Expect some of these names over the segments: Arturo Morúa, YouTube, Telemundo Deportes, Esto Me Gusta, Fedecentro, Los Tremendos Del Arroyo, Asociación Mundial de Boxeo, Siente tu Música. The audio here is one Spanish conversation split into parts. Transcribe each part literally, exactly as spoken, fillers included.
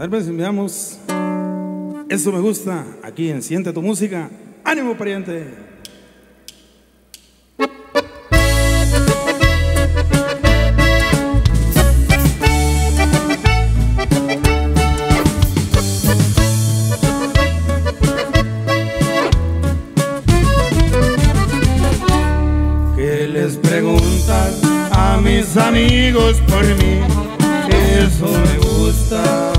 A ver, pues, veamos. Esto me gusta, aquí en Siente tu Música. ¡Ánimo, pariente! Mis amigos por mí, eso me gusta.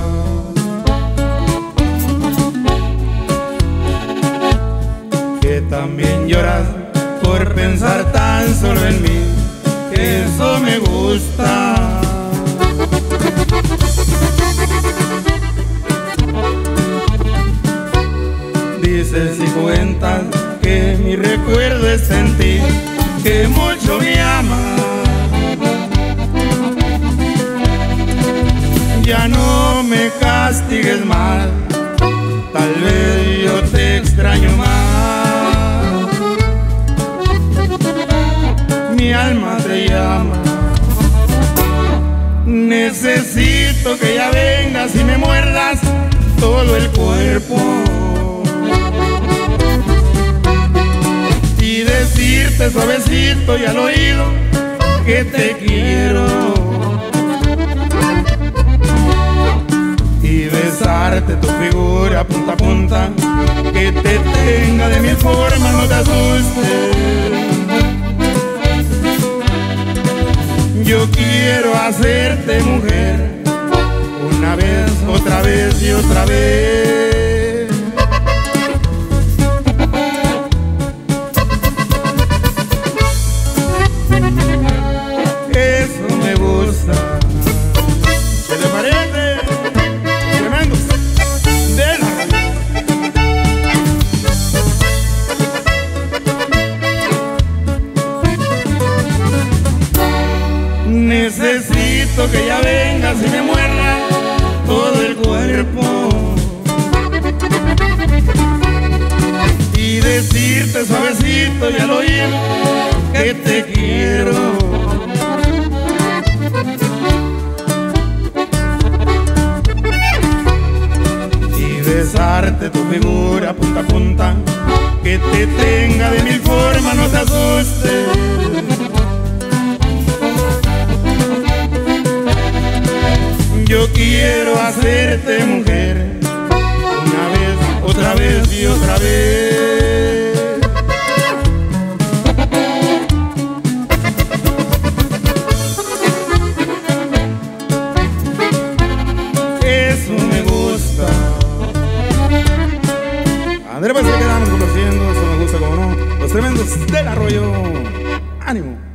Que también lloras por pensar tan solo en mí, eso me gusta. Dices y cuentas que mi recuerdo es en ti, que mucho me amas. Ya no me castigues más, tal vez yo te extraño más. Mi alma te llama, necesito que ya vengas y me muerdas todo el cuerpo. Y decirte suavecito y al oído que te quiero. Y besarte tu figura punta a punta, que te tenga de mil formas, no te asustes. Yo quiero hacerte mujer, una vez, otra vez y otra vez. Eso me gusta. Necesito que ya vengas y me muerda todo el cuerpo. Y decirte suavecito y al oír que te quiero. Y besarte tu figura punta a punta, que te tenga de mil formas, no te asustes. Yo quiero hacerte mujer, una vez, otra vez y otra vez. Eso me gusta. Andrés, pues, se quedamos complaciendo. Eso me gusta, como no. Los Tremendos del Arroyo. ¡Ánimo!